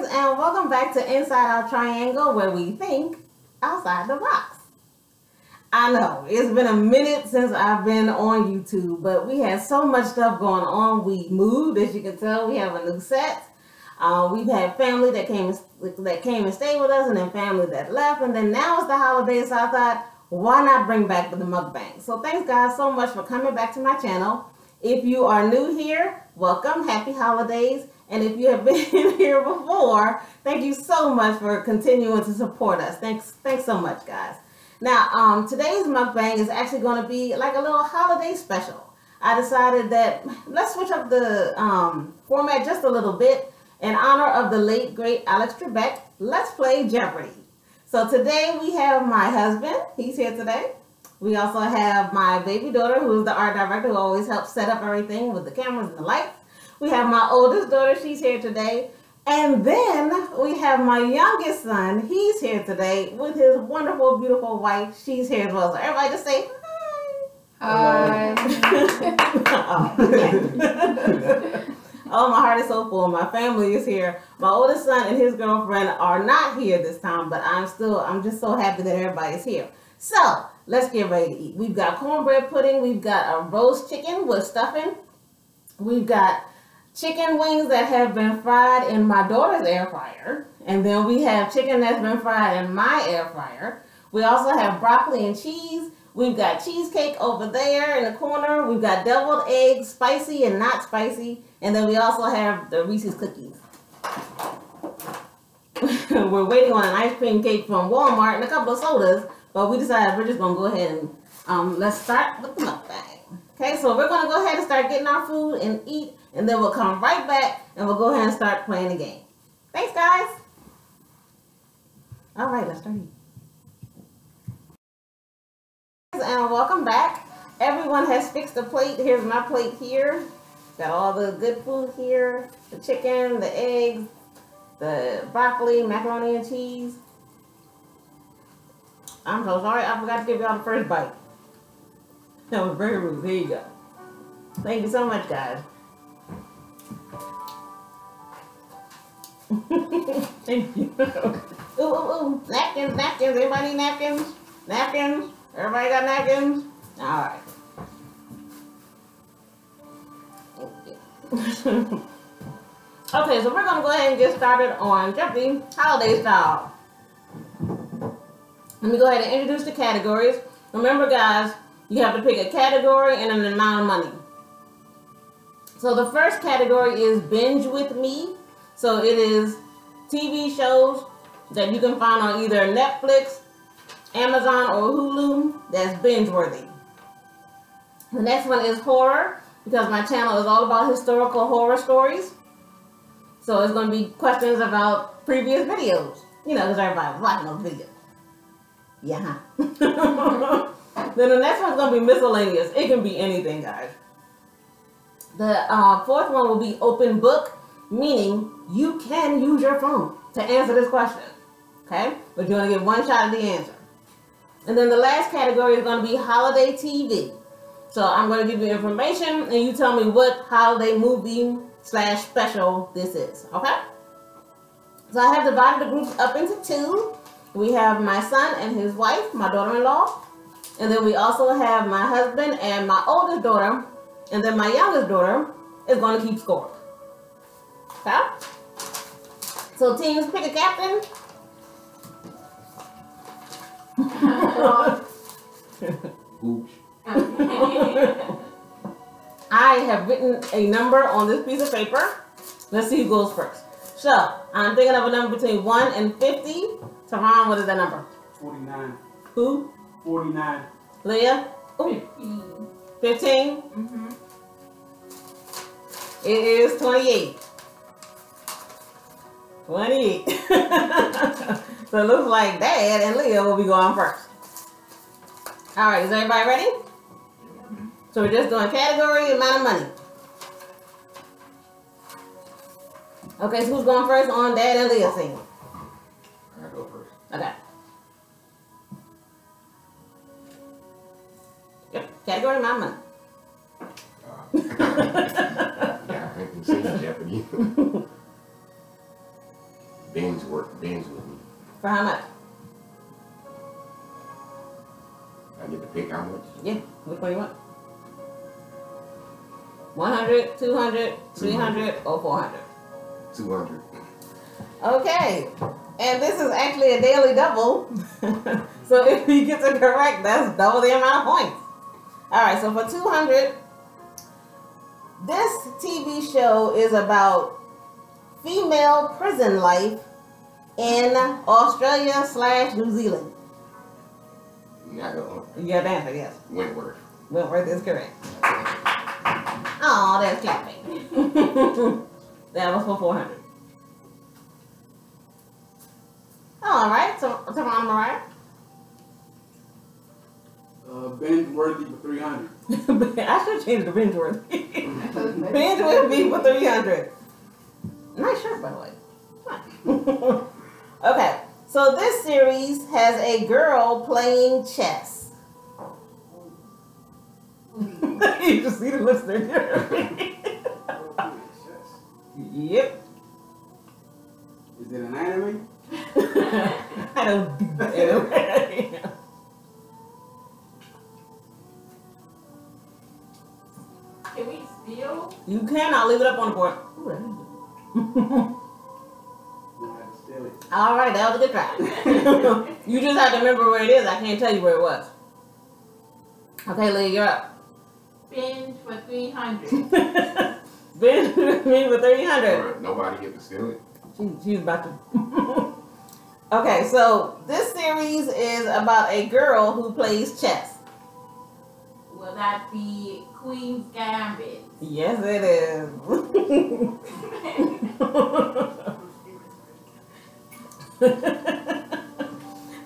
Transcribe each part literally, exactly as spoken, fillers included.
friends, and welcome back to Inside Out Triangle, where we think outside the box. I know, it's been a minute since I've been on YouTube, but we had so much stuff going on. We moved, as you can tell, we have a new set. Uh, we've had family that came, that came and stayed with us, and then family that left, and then now it's the holidays, so I thought, why not bring back the mukbang? So thanks guys so much for coming back to my channel. If you are new here, welcome, happy holidays. And if you have been here before, thank you so much for continuing to support us. Thanks, thanks so much, guys. Now, um, today's mukbang is actually going to be like a little holiday special. I decided that let's switch up the um, format just a little bit in honor of the late, great Alex Trebek. Let's play Jeopardy. So today we have my husband. He's here today. We also have my baby daughter, who is the art director, who always helps set up everything with the cameras and the lights. We have my oldest daughter, she's here today. And then we have my youngest son, he's here today with his wonderful, beautiful wife, she's here as well. So everybody just say hi. Hi. Hi. Oh, oh, my heart is so full. My family is here. My oldest son and his girlfriend are not here this time, but I'm still, I'm just so happy that everybody's here. So let's get ready to eat. We've got cornbread pudding, we've got a roast chicken with stuffing, we've got chicken wings that have been fried in my daughter's air fryer, and then we have chicken that's been fried in my air fryer. We also have broccoli and cheese. We've got cheesecake over there in the corner. We've got deviled eggs, spicy and not spicy, and then we also have the Reese's cookies. We're waiting on an ice cream cake from Walmart and a couple of sodas, but we decided we're just gonna go ahead and um, let's start with the mukbang. Okay, so we're gonna go ahead and start getting our food and eat, and then we'll come right back and we'll go ahead and start playing the game. Thanks, guys. All right, let's start eating. And welcome back. Everyone has fixed a plate. Here's my plate here. Got all the good food here. The chicken, the eggs, the broccoli, macaroni and cheese. I'm so sorry, I forgot to give y'all the first bite. That was very rude. There you go. Thank you so much, guys. Thank you. Ooh, ooh, ooh. Napkins, napkins. Everybody need napkins? Napkins? Everybody got napkins? Alright. Okay, so we're going to go ahead and get started on Jeopardy! Holiday Style. Let me go ahead and introduce the categories. Remember, guys, you have to pick a category and an amount of money. So the first category is Binge With Me. So it is T V shows that you can find on either Netflix, Amazon, or Hulu that's binge-worthy. The next one is horror, because my channel is all about historical horror stories. So it's going to be questions about previous videos. You know, because everybody's watching those videos. Yeah. Then the next one's going to be miscellaneous. It can be anything, guys. The uh, fourth one will be open book, meaning you can use your phone to answer this question, okay? But you're gonna get one shot at the answer. And then the last category is gonna be holiday T V. So I'm gonna give you information and you tell me what holiday movie slash special this is, okay? So I have divided the groups up into two. We have my son and his wife, my daughter-in-law. And then we also have my husband and my oldest daughter. And then my youngest daughter is gonna keep score. Okay. So teams, pick a captain. Oops. I have written a number on this piece of paper. Let's see who goes first. So, I'm thinking of a number between one and fifty. Taran, what is that number? forty-nine. Who? forty-nine. Leah? Ooh. fifteen. fifteen? Mm-hmm. It is twenty-eight. twenty-eight. So it looks like Dad and Leah will be going first. Alright, is everybody ready? So we're just doing category, amount of money. Okay, so who's going first on Dad and Leah's scene? I go first. Okay. Yep, category, amount of money. Uh, yeah, I can see Jeopardy. binge work, binge with me. For how much? I get to pick how much? Yeah, which one you want? one hundred, two hundred, three hundred, or four hundred? two hundred. Okay, and this is actually a daily double. So if you get it correct, that's double the amount of points. All right, so for two hundred, this T V show is about female prison life in Australia slash New Zealand. Not going. You got that, I guess. Wentworth. Wentworth is correct. Oh, that's clapping. That was for four hundred. All right, so I'm on Mariah. Uh, binge worthy for three hundred. I should change the binge worthy. Binge worthy for three hundred. Nice shirt, by the way. Okay, so this series has a girl playing chess. You just see the listener here. Yep. Is it an anime? I don't do that anyway. Can we steal? You can. I'll leave it up on the board. All right, that was a good try. You just have to remember where it is. I can't tell you where it was. Okay, Leah, you're up. Binge for three hundred. Binge with me for three hundred. Nobody get to steal it. She, she's about to. Okay, so this series is about a girl who plays chess. Will that be Queen's Gambit? Yes, it is.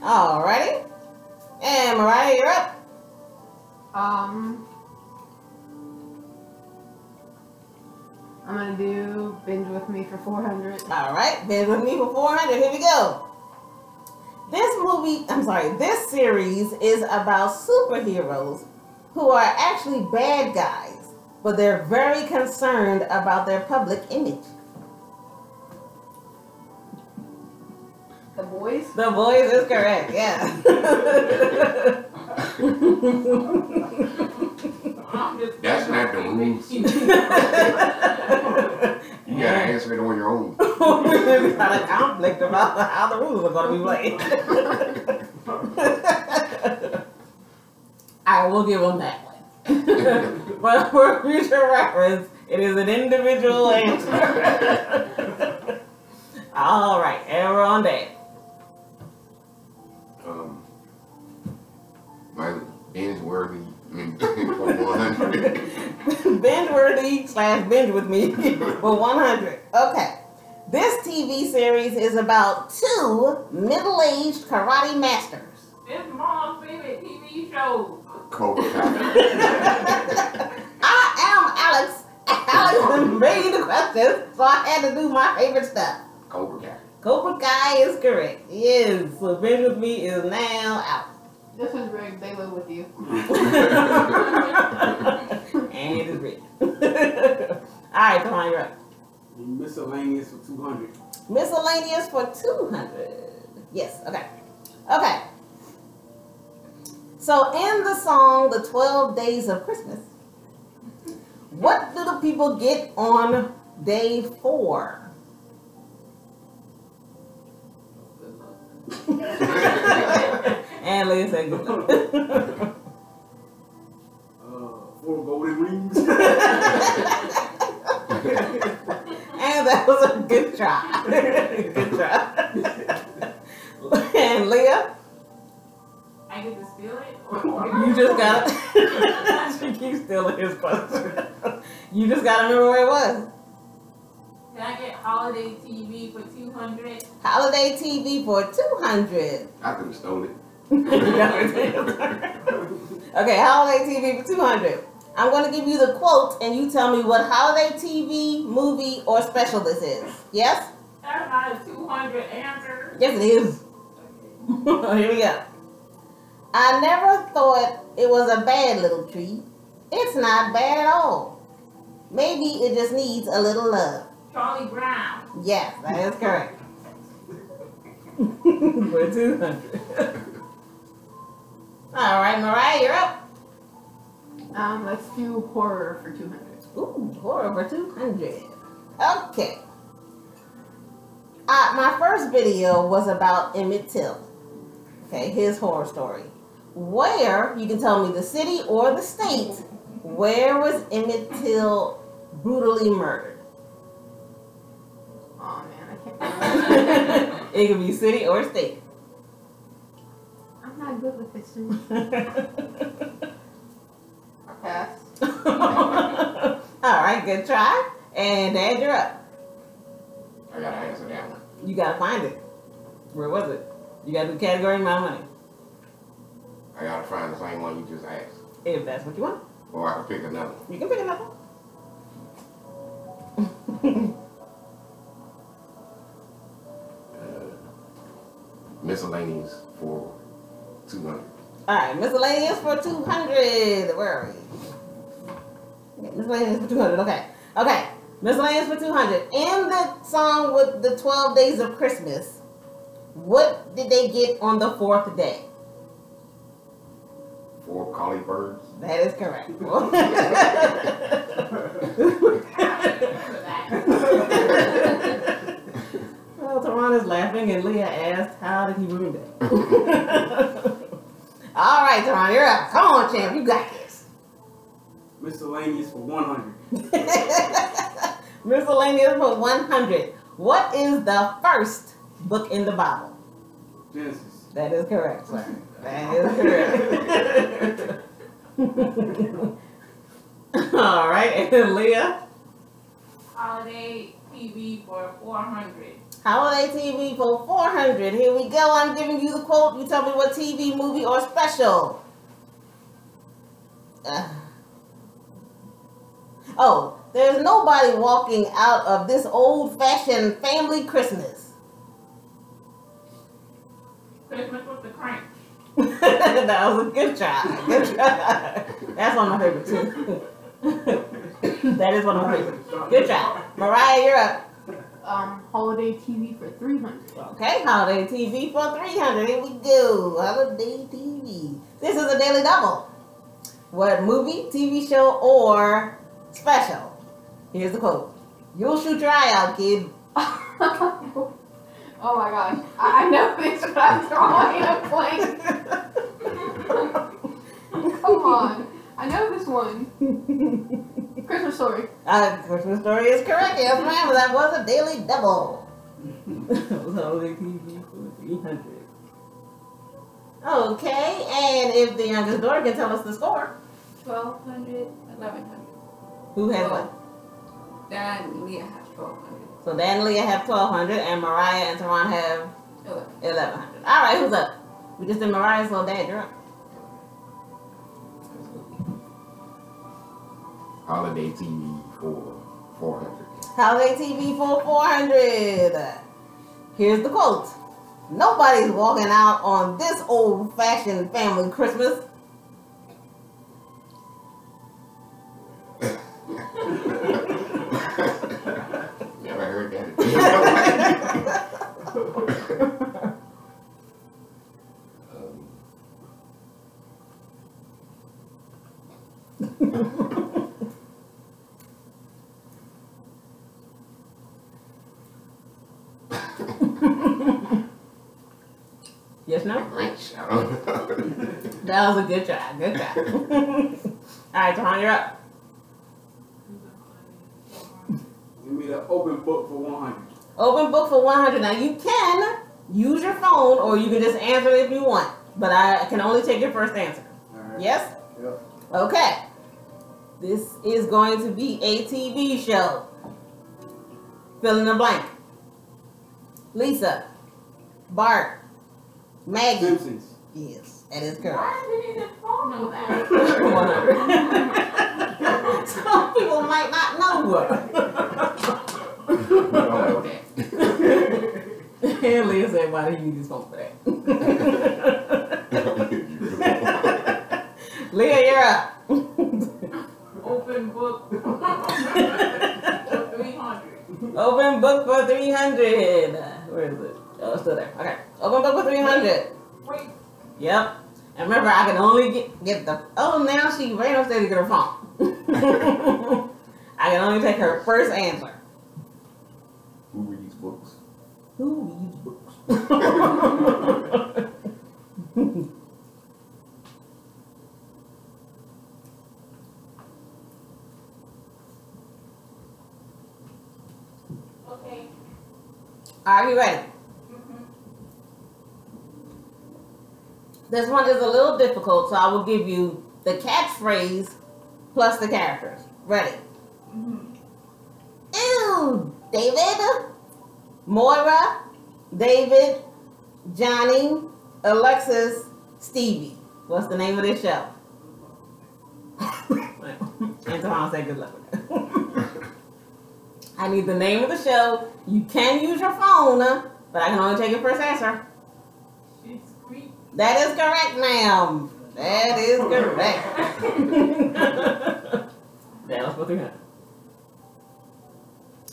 Alrighty. And Mariah, you're up. Um, I'm going to do Binge With Me for four hundred. Alright, Binge With Me for four hundred. Here we go. This movie, I'm sorry, this series is about superheroes who are actually bad guys, but they're very concerned about their public image. The Boys? The Boys is correct, yeah. That's not the rules. You gotta answer it on your own. We've got a conflict about how the rules are gonna be played. I will give them that one. But for future reference, it is an individual answer. All right, and we're on that. Um, my binge worthy, I mean, for one hundred. Binge worthy slash binge with me for one hundred. Okay. This T V series is about two middle-aged karate masters. It's Mom's favorite T V show. Cobra Kai. I am Alex. Alex been reading the questions, so I had to do my favorite stuff. Cobra Kai. Cobra Kai is correct. Yes. So Binge With Me is now out. This is Rick. They live with you. And it is Rick. Alright, come on, you're up. Miscellaneous for two hundred. Miscellaneous for two hundred. Yes, okay. Okay. So in the song, The twelve Days of Christmas, what do the people get on day four? And Leah said good luck. Uh, four golden rings. And that was a good try. Good try. And Leah? I get to steal it? Or you just got to... She keeps stealing his question. You just got to remember where it was. Can I get Holiday T V for two hundred? Holiday T V for two hundred. I could have stolen it. Okay, Holiday T V for two hundred. I'm going to give you the quote and you tell me what holiday T V, movie, or special this is. Yes? That's not a two hundred answer. Yes, it is. Okay. Here we go. I never thought it was a bad little tree. It's not bad at all. Maybe it just needs a little love. Charlie Brown. Yes, that is correct. For two hundred. All right, Mariah, you're up. Um, let's do horror for two hundred. Ooh, horror for two hundred. Okay. Uh, my first video was about Emmett Till. Okay, his horror story. Where, you can tell me the city or the state, where was Emmett Till brutally murdered? Oh man, I can't remember. It could be city or state. I'm not good with this. I pass. Alright, good try. And Dad, you're up. I gotta answer that one. You gotta find it. Where was it? You gotta do category my money. I gotta find the same one you just asked. If that's what you want. Or I can pick another one. You can pick another one. uh, miscellaneous for two hundred. Alright, miscellaneous for two hundred. Where are we? Okay, miscellaneous for two hundred, okay. Okay, miscellaneous for two hundred. In the song with the twelve days of Christmas, what did they get on the fourth day? Four collie birds. That is correct. Well, Taron is laughing, and Leah asked, "How did he ruin that?" All right, Taron, you're up. Come on, champ, you got this. Miscellaneous for one hundred. Miscellaneous for one hundred. What is the first book in the Bible? Genesis. That is correct, sir. That is correct. All right, and Leah? Holiday T V for four hundred. Holiday T V for four hundred. Here we go. I'm giving you the quote. You tell me what T V, movie, or special. Uh. Oh, there's nobody walking out of this old-fashioned family Christmas. Christmas with the Cranks. That was a good try. Good try. That's one of my favorites too. That is one of my favorites. Good try. Mariah, you're up. Um, holiday T V for three hundred. Okay, holiday T V for three hundred. Here we go. Holiday T V. This is a daily double. What movie, T V show, or special? Here's the quote. You'll shoot your eye out, kid. Oh my gosh, I know this, but I'm drawing a blank. Come on, I know this one. Christmas Story. Uh, Christmas Story is correct, yes ma'am, that was a daily double. That was holiday T V for three hundred. Okay, and if the youngest daughter can tell us the score. twelve hundred, eleven hundred. Who has what? Oh. Dad and Leah have twelve hundred. So Dan and Leah have twelve hundred, and Mariah and Taron have eleven hundred. All right, who's up? We just did Mariah's little dad. You're up. Holiday T V for four hundred. Holiday T V for four hundred. Here's the quote. Nobody's walking out on this old-fashioned family Christmas. Yes, no? That was a good try. Good try. Alright, Taron, you're up. Give me the open book for one hundred. Open book for one hundred. Now, you can use your phone or you can just answer it if you want. But I can only take your first answer. All right. Yes? Yep. Okay. This is going to be a T V show. Fill in the blank. Lisa. Bart. Maggie. Simpsons. Yes, that is correct. Why did you phone know that? Some people might not know her. Don't know that. And Leah said, why do you need this phone for that? Leah, you're up. Open book for three hundred. Open book for three hundred. Where is it? Oh, it's still there. Okay. Open book with three hundred. Wait. Wait. Yep. And remember, I can only get, get the... Oh, now she ran upstairs to get her phone. I can only take her first answer. Who reads books? Who reads books? Okay. Are you ready? This one is a little difficult, so I will give you the catchphrase plus the characters. Ready? Mm-hmm. Ew! David, Moira, David, Johnny, Alexis, Stevie. What's the name of this show? Antoine said good luck with that. I need the name of the show. You can use your phone, but I can only take your first answer. That is correct, ma'am. That is correct. Now let's go through that.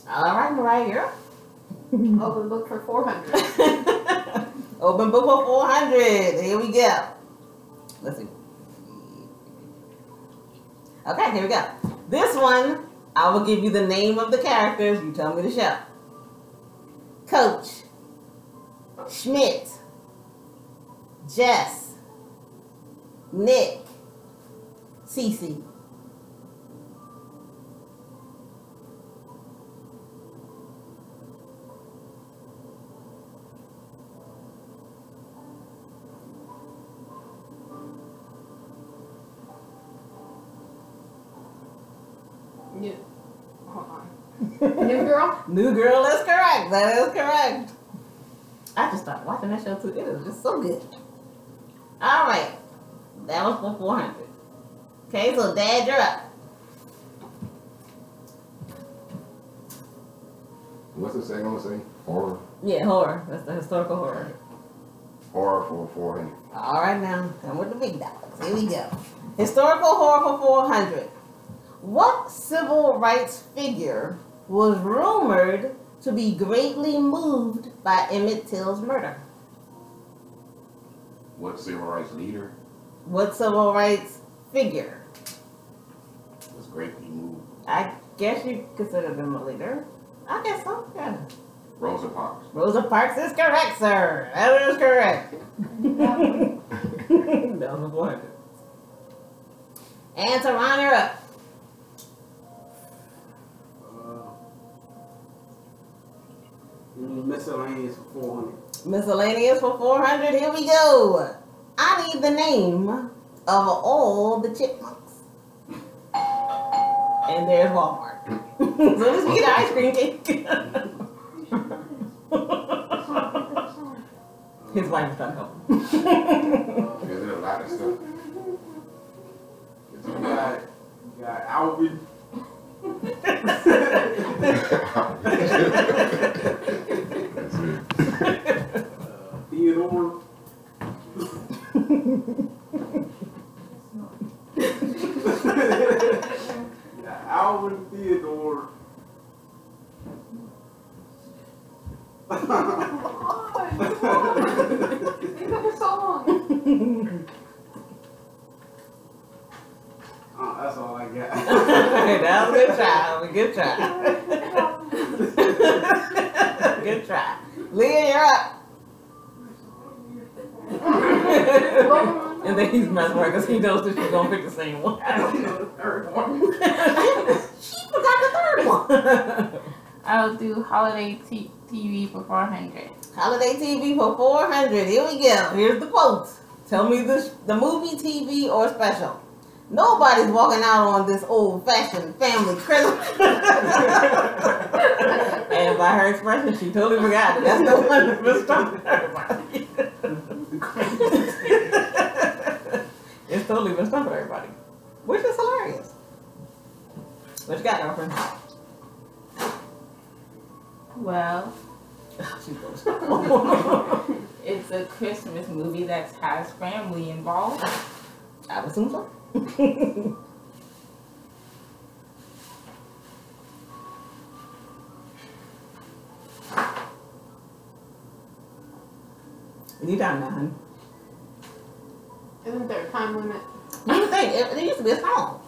All right, Mariah, you're up. Open book for four hundred. Open book for four hundred. Here we go. Let's see. Okay, here we go. This one, I will give you the name of the characters. You tell me the show. Coach. Schmidt. Jess, Nick, Cece. New, hold on. New Girl? New Girl is correct. That is correct. I just started watching that show too. It was just so good. All right, that was for four hundred. Okay, so Dad, you're up. What's it saying? I'm gonna say horror. Yeah, horror. That's the historical horror. Horror for four hundred. All right, now come with the big dogs. Here we go. Historical horror for four hundred. What civil rights figure was rumored to be greatly moved by Emmett Till's murder? What civil rights leader? What civil rights figure? Was greatly moved. I guess you consider them a leader. I guess so, yeah. Rosa Parks. Rosa Parks is correct, sir. That is correct. That was one. And to round her up. Uh, miscellaneous for four hundred. Miscellaneous for four hundred. Here we go. I need the name of all the chipmunks. And there's Walmart. So let's get an ice cream cake. His wife is not home. There's a lot of stuff. You got, you got Alvin. Alvin Theodore. They've been so long. Oh, that's all I got. That was a good try. A good try. Good try. Leah, you're up. And then he's messing with her because he knows that she's gonna pick the same one. I don't know the third one. She forgot the third one. I'll do holiday t TV for four hundred. Holiday T V for four hundred. Here we go. Here's the quote. Tell me the the movie, T V, or special. Nobody's walking out on this old-fashioned family Christmas. And by her expression, she totally forgot it. That's no wonder it's stuck to everybody. It's totally messed up for everybody, which is hilarious. What you got, girlfriend? Well, it's a Christmas movie that has family involved. I would assume so. You got none. Isn't there a time limit? What do you think? It, it used to be a song.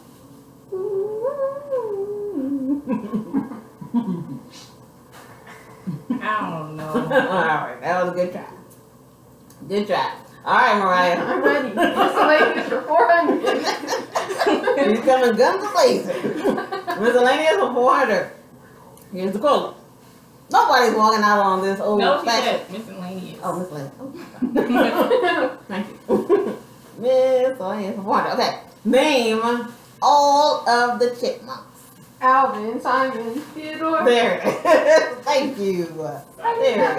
I don't know. Alright, that was a good try. Good try. Alright, Mariah. I'm ready. What's miscellaneous for four hundred? He's coming guns blazing. Miscellaneous for four hundred. Here's the quote. Nobody's walking out on this old no, fashion. Miscellaneous. Oh, miscellaneous. Oh. Thank you. Miscellaneous for four hundred. Okay. Name all of the chipmunks. Alvin, Simon, Theodore. There. Thank you. I there.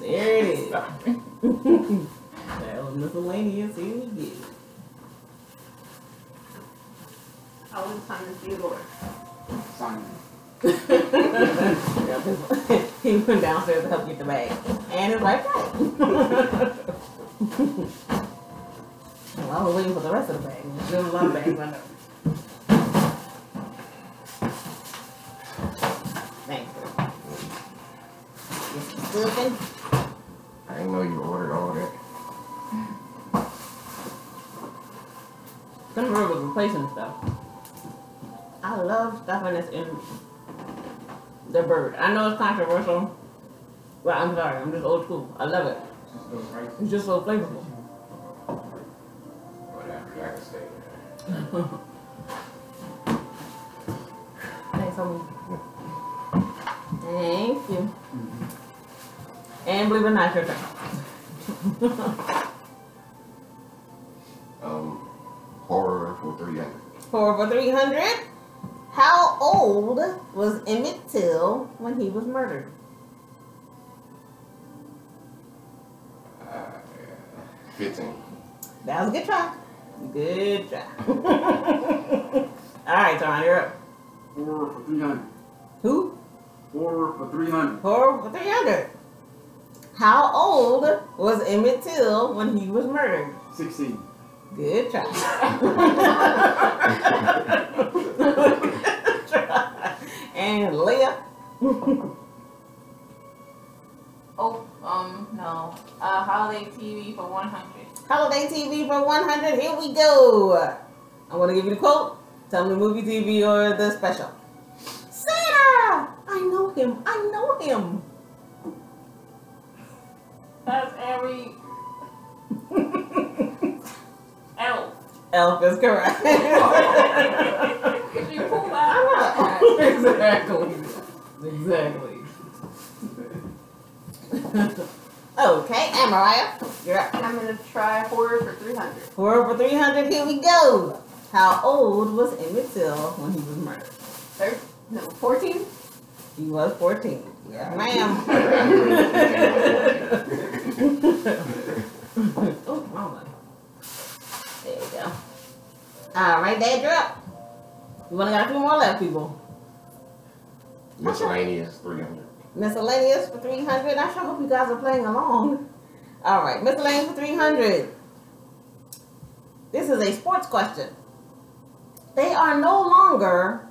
There it is. That was miscellaneous. Here we get it. Alvin, Simon, Theodore. Simon. He went downstairs to help get the bag. And it's like that. Well, I was waiting for the rest of the bag. There was a lot of bags I know. Thank you. You slipping? I didn't know you ordered all that. Some girl was replacing stuff. I love stuffing that's in the bird. I know it's controversial, but I'm sorry. I'm just old school. I love it. It's just so flavorful. Whatever, I can stay there. Thanks, homie. Thank you. Mm-hmm. And believe it or not, your turn. um, horror for three hundred. Horror for three hundred? How old was Emmett Till when he was murdered? Uh, fifteen. That was a good try. Good try. Alright, Tom, you're up. Horror for three hundred. Who? Horror for three hundred. Horror for three hundred. How old was Emmett Till when he was murdered? sixteen. Good try. And Leah. Oh, um, no. Uh, holiday T V for one hundred. Holiday T V for one hundred. Here we go. I'm going to give you the quote. Tell me the movie, T V, or the special. Santa! I know him. I know him. That's every... Elf. Elf is correct. You pull that out. Exactly. Exactly. Okay, and Mariah, you're up. I'm going to try horror for three hundred. Horror for three hundred, here we go. How old was Emmett Till when he was murdered? Third, no, fourteen? He was fourteen. Yeah, ma'am. Oh, mama. There you go. All right, Dad, you're up. We only got a few more left, people. Miscellaneous three hundred. Miscellaneous for three hundred. I sure hope you guys are playing along. All right, miscellaneous for three hundred. This is a sports question. They are no longer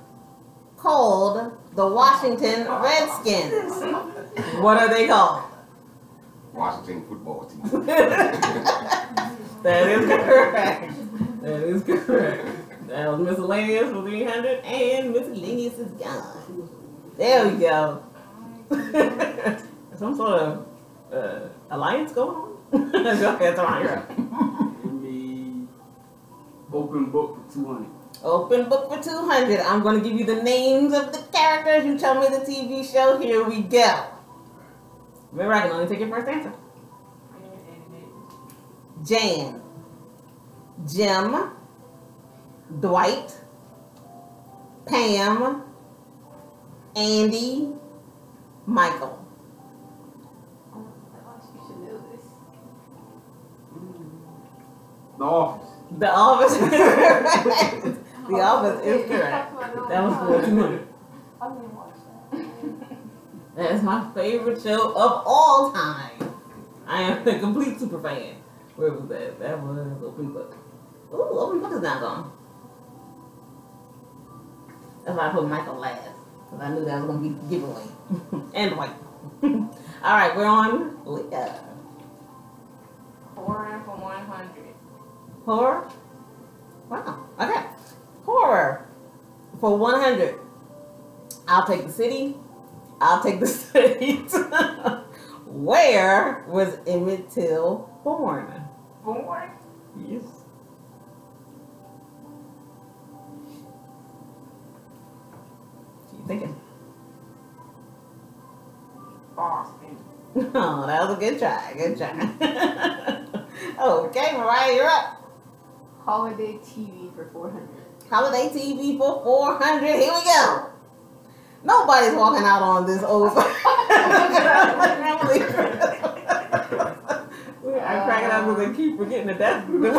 called the Washington Redskins. What are they called? Washington Football Team. That is correct. That is correct. That was miscellaneous for three hundred, and miscellaneous is gone. There we go. Some sort of uh, alliance going on? Go ahead, Tawanda. Give me open book for two hundred. Open book for two hundred. I'm going to give you the names of the characters. You tell me the T V show. Here we go. Remember, I can only take your first answer. Jan. Jim. Dwight, Pam, Andy, Michael. Oh my gosh, you should know this. The Office. The Office is correct. The Office is correct. That was four hundred. I didn't watch that. That is my favorite show of all time. I am a complete super fan. Where was that? That was Open Book. Ooh, Open Book is not gone. That's why I put Michael last, because I knew that was going to be giveaway. And Dwight. All right, we're on uh, Pouring for one hundred. Pour? Wow. Okay. Pourer for one hundred. I'll take the city. I'll take the state. Where was Emmett Till born? Born? Yes. What you thinking? Boston. Oh, that was a good try. Good try. Okay, Mariah, you're up. Holiday T V for four hundred. Holiday T V for four hundred. Here we go. Nobody's walking out on this old. I'm cracking up because they keep forgetting that that's good.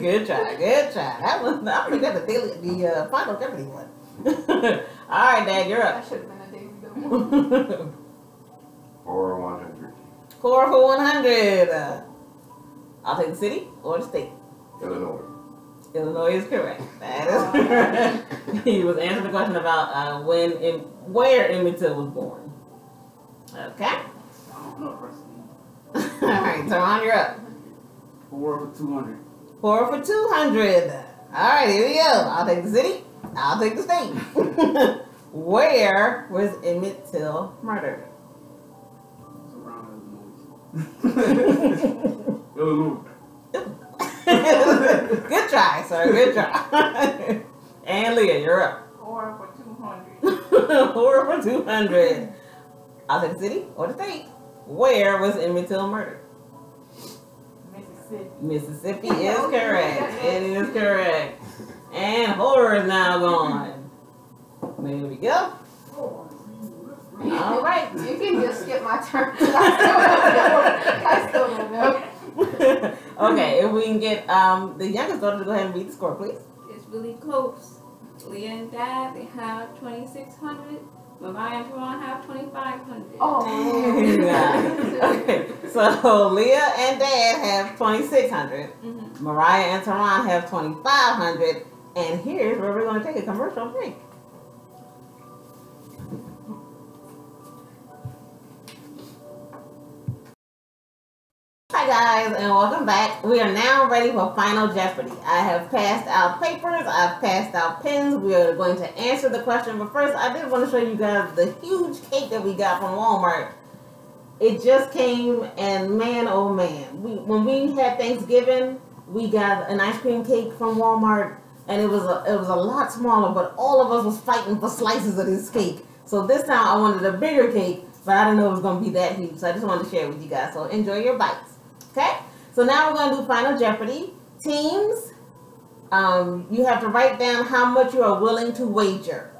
Good try, good try. That was I think that's the the uh, final Jeopardy one. All right, Dad, you're up. That should have been a David one. Core one hundred. Core for one hundred. Uh, I'll take the city or the state. Illinois. Illinois is correct. That is correct. He was answering the question about uh, when and where Emmett Till was born. Okay. All right, Teron, you're up. Four for two hundred. Four for two hundred. All right, here we go. I'll take the city. I'll take the state. Where was Emmett Till murdered? Illinois. Good try, sir. Good try. And Leah, you're up. Four for two hundred. Four for two hundred. I'll take the city or the state. Where was Emmett Till murdered? Mississippi. Mississippi is correct. It is correct. And horror is now gone. There we go. All right. You can just skip my turn. I still don't know. I still don't know. Okay, if we can get um, the youngest daughter to go ahead and read the score, please. It's really close. Leah and Dad, they have twenty-six hundred. Mariah and Teron have twenty-five hundred. Oh. Okay, so Leah and Dad have twenty-six hundred. Mm-hmm. Mariah and Teron have twenty-five hundred. And here's where we're going to take a commercial break. Hi guys, and welcome back. We are now ready for Final Jeopardy. I have passed out papers, I've passed out pens. We are going to answer the question, but first I did want to show you guys the huge cake that we got from Walmart. It just came, and man oh man, we, when we had Thanksgiving, we got an ice cream cake from Walmart, and it was a, it was a lot smaller, but all of us was fighting for slices of this cake. So this time I wanted a bigger cake, but I didn't know it was going to be that huge, so I just wanted to share it with you guys. So enjoy your bites. Okay, so now we're going to do Final Jeopardy. Teams, um, you have to write down how much you are willing to wager.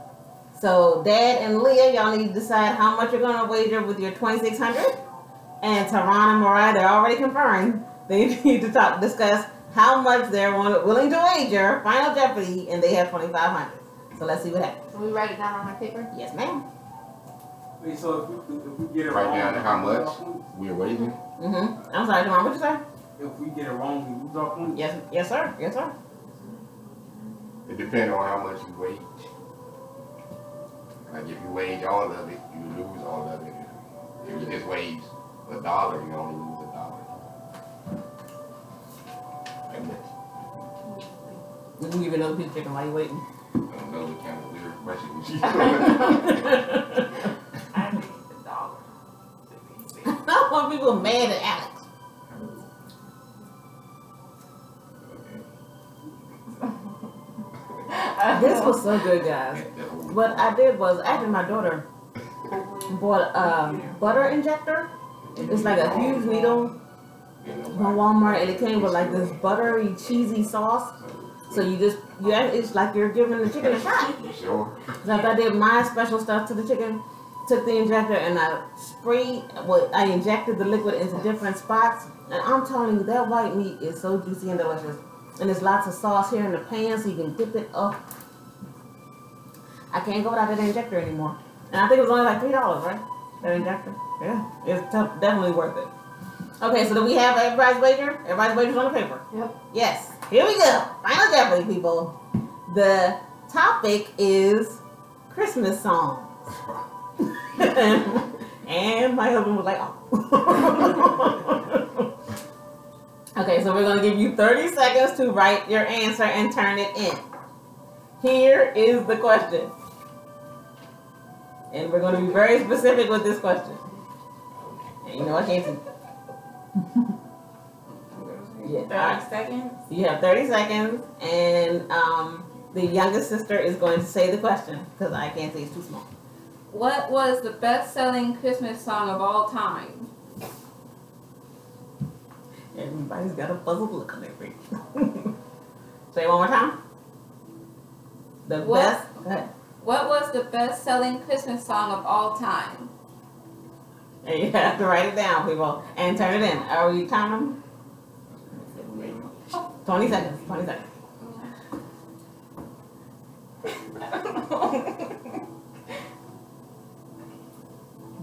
So Dad and Leah, y'all need to decide how much you're going to wager with your twenty-six hundred. And Teron and Mariah, they're already confirmed. They need to talk, discuss how much they're willing to wager, Final Jeopardy, and they have twenty-five hundred. So let's see what happens. Can we write it down on my paper? Yes, ma'am. Wait, so if we, if we get it write wrong, down how much we're wagering? Mm-hmm. I'm sorry, come on, what you say? If we get it wrong, we lose our points? Yes, yes, sir. Yes, sir. It depends on how much you wage. Like, if you wage all of it, you lose all of it. If you just wage a dollar, you only lose a dollar. Like this. You even know people chicken while you waiting. I don't know what kind of weird question she's doing. I think it's a dollar. I want people mad at Alex. This was so good, guys. What I did was, after my daughter bought a butter injector, it's like a huge needle from Walmart, and it came with like this buttery, cheesy sauce. So you just, you it's like you're giving the chicken a shot. Sure. So I did my special stuff to the chicken. Took the injector and I sprayed, well, I injected the liquid into different spots. And I'm telling you, that white meat is so juicy and delicious. And there's lots of sauce here in the pan, so you can dip it up. I can't go without that injector anymore. And I think it was only like three dollars, right? That injector? Yeah. It's tough, definitely worth it. Okay, so do we have everybody's wager? Everybody's wager's on the paper? Yep. Yes. Here we go. Final Jeopardy, people. The topic is Christmas songs. And my husband was like, oh. Okay, so we're going to give you thirty seconds to write your answer and turn it in. Here is the question. And we're going to be very specific with this question. And you know what, Casey? Yeah. thirty seconds? You have thirty seconds, and um, the youngest sister is going to say the question, because I can't say, it's too small. What was the best-selling Christmas song of all time? Everybody's got a puzzled look on their face. Say it one more time. The what, best... Go ahead. What was the best-selling Christmas song of all time? And you have to write it down, people, and turn it in. Are we counting? twenty seconds. twenty seconds. I don't know.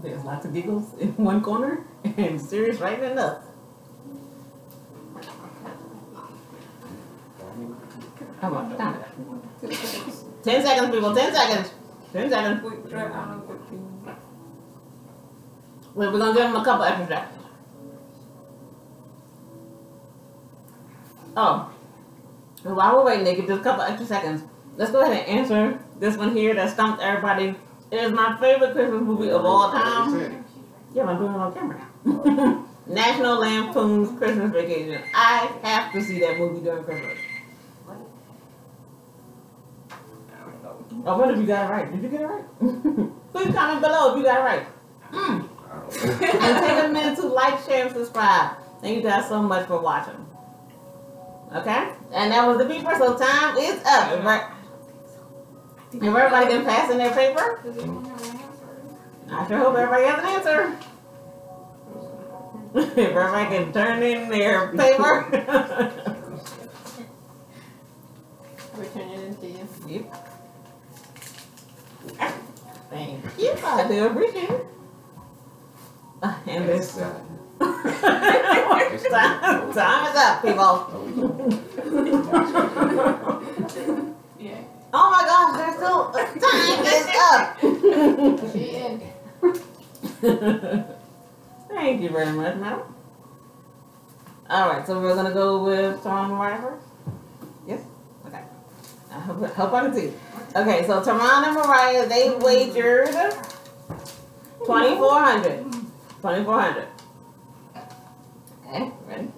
There's lots of giggles in one corner and serious right in another. Come on, come on. ten seconds, people. ten seconds. ten seconds. We're going to give them a couple extra seconds. Oh, and while we're waiting, they give just a couple extra seconds. Let's go ahead and answer this one here that stumped everybody. It is my favorite Christmas movie of all time. Yeah, I'm doing it on camera. National Lampoon's Christmas Vacation. I have to see that movie during Christmas. I wonder if you got it right. Did you get it right? Please comment below if you got it right. Mm. And take a minute to like, share, and subscribe. Thank you guys so much for watching. Okay? And that was the paper, so time is up. If, I, if everybody can pass in their paper, I sure hope everybody has an answer. If everybody can turn in their paper. We're turning it into you. Yep. Thank you. I do appreciate it. And this time, time is up, people. Yeah. Oh my gosh, there's still time is up. Thank you very much, madam. All right, so we're gonna go with Tom Ryder. Yes. Okay. I hope, hope I can see. Okay, so Tamron and Mariah, they wagered twenty-four hundred. twenty-four hundred. Okay, ready?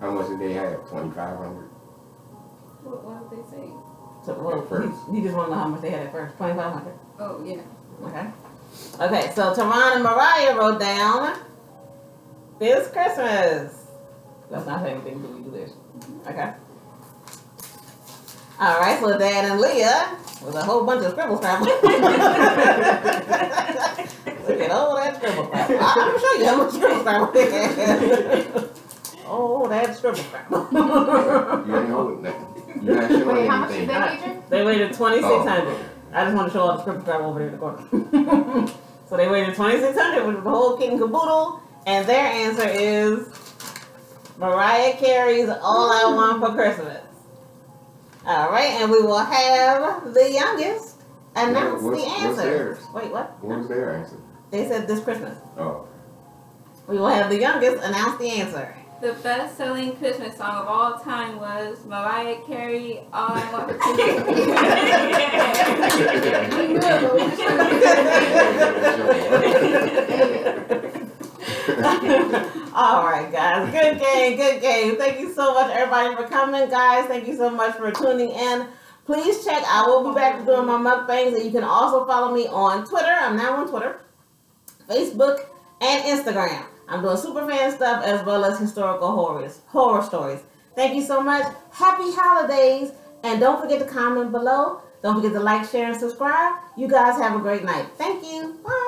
How much did they have? twenty-five hundred. What, what did they say? So, well, first. You just want to know how much they had at first. twenty-five hundred. Oh, yeah. Okay. Okay, so Tamron and Mariah wrote down this Christmas. That's not anything that we do this. Okay. All right, so Dad and Leah, with a whole bunch of scribbles family. Look at all that scribble family. I'm sure you have a scribble family. Oh, that scribble family. You ain't holding nothing. You're not showing Wait, anything. How much did they wager? They waited twenty-six hundred. Oh. I just want to show all the scribble family over there in the corner. So they waited twenty-six hundred, which is the whole kit and caboodle. And their answer is Mariah Carey's All I Want for Christmas. All right, and we will have the youngest announce yeah, the answer. Wait, what? What was their answer? They said this Christmas. Oh. We will have the youngest announce the answer. The best-selling Christmas song of all time was Mariah Carey, All I Want for Christmas. All right, guys. Good game. Good game. Thank you so much, everybody, for coming, guys. Thank you so much for tuning in. Please check. I will be back to doing my mukbangs, and you can also follow me on Twitter. I'm now on Twitter, Facebook, and Instagram. I'm doing super fan stuff as well as historical horrors, horror stories. Thank you so much. Happy holidays, and don't forget to comment below. Don't forget to like, share, and subscribe. You guys have a great night. Thank you. Bye.